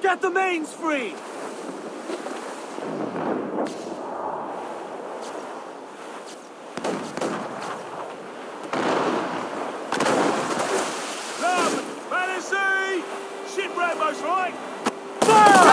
Get the mains free! Come! Madison! Ship Rambo's right! Fire!